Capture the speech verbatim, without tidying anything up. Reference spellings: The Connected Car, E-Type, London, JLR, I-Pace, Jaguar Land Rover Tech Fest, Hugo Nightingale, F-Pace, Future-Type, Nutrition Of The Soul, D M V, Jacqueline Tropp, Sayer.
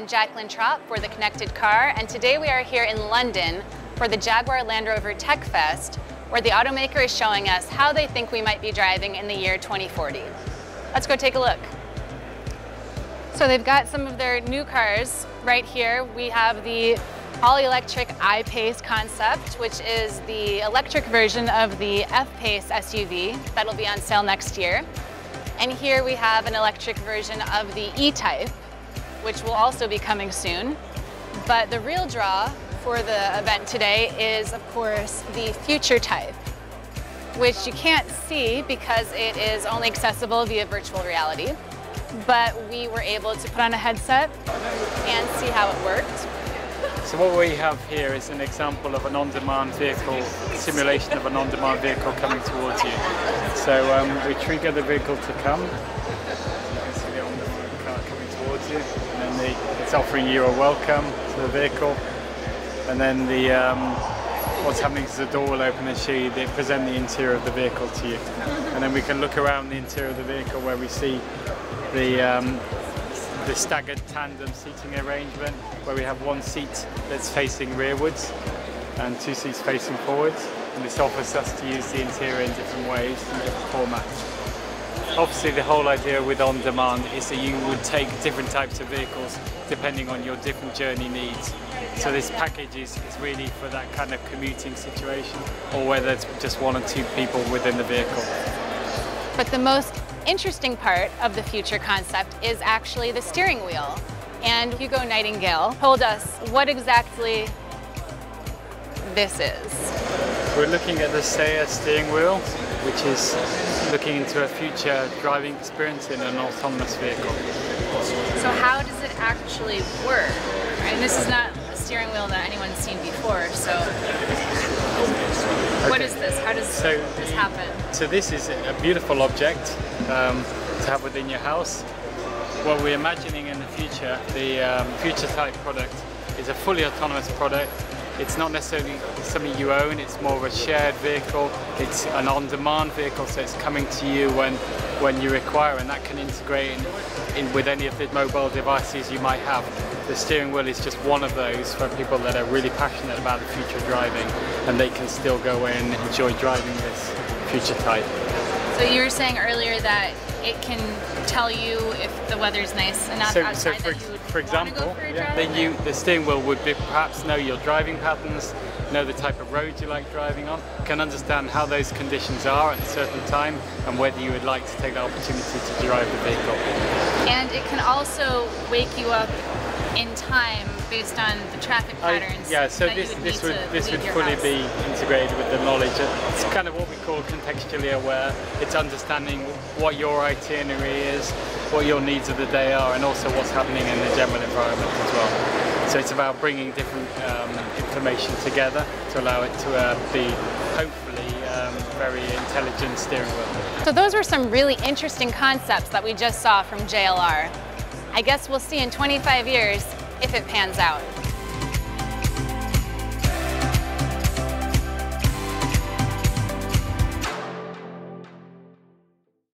I'm Jacqueline Tropp for The Connected Car, and today we are here in London for the Jaguar Land Rover Tech Fest, where the automaker is showing us how they think we might be driving in the year twenty forty. Let's go take a look. So they've got some of their new cars right here. We have the all-electric I-Pace concept, which is the electric version of the F-Pace S U V that'll be on sale next year. And here we have an electric version of the E-Type, which will also be coming soon. But the real draw for the event today is, of course, the Future-Type, which you can't see because it is only accessible via virtual reality. But we were able to put on a headset and see how it worked. So what we have here is an example of an on-demand vehicle, simulation of an on-demand vehicle coming towards you. So um, we trigger the vehicle to come. You, and then the, it's offering you a welcome to the vehicle, and then the um, what's happening is the door will open and show you, they present the interior of the vehicle to you, and then we can look around the interior of the vehicle where we see the um, the staggered tandem seating arrangement, where we have one seat that's facing rearwards and two seats facing forwards, and this offers us to use the interior in different ways and different formats. Obviously, the whole idea with on-demand is that you would take different types of vehicles depending on your different journey needs. So this package is, is really for that kind of commuting situation, or whether it's just one or two people within the vehicle. But the most interesting part of the future concept is actually the steering wheel. And Hugo Nightingale told us what exactly this is. We're looking at the Sayer steering wheel, which is looking into a future driving experience in an autonomous vehicle. So how does it actually work? And this is not a steering wheel that anyone's seen before, so okay. What is this? How does so this the, happen? So this is a beautiful object um, to have within your house. What we're imagining in the future, the um, Future-Type product, is a fully autonomous product. It's not necessarily something you own, it's more of a shared vehicle. It's an on-demand vehicle, so it's coming to you when, when you require, and that can integrate in, in with any of the mobile devices you might have. The steering wheel is just one of those for people that are really passionate about the future of driving, and they can still go away and enjoy driving this Future-Type. So you were saying earlier that it can tell you if the weather's nice enough so, outside so for, that you would for example, go for a drive? Then you, the steering wheel would be, perhaps know your driving patterns, know the type of road you like driving on, can understand how those conditions are at a certain time and whether you would like to take the opportunity to drive the vehicle. And it can also wake you up in time based on the traffic patterns. I, yeah, so that this, you would this would this would fully house. be integrated with the knowledge. It's kind of what we call contextually aware. It's understanding what your itinerary is, what your needs of the day are, and also what's happening in the general environment as well. So it's about bringing different um, information together to allow it to uh, be hopefully um, very intelligent steering wheel. So those were some really interesting concepts that we just saw from J L R. I guess we'll see in twenty-five years if it pans out.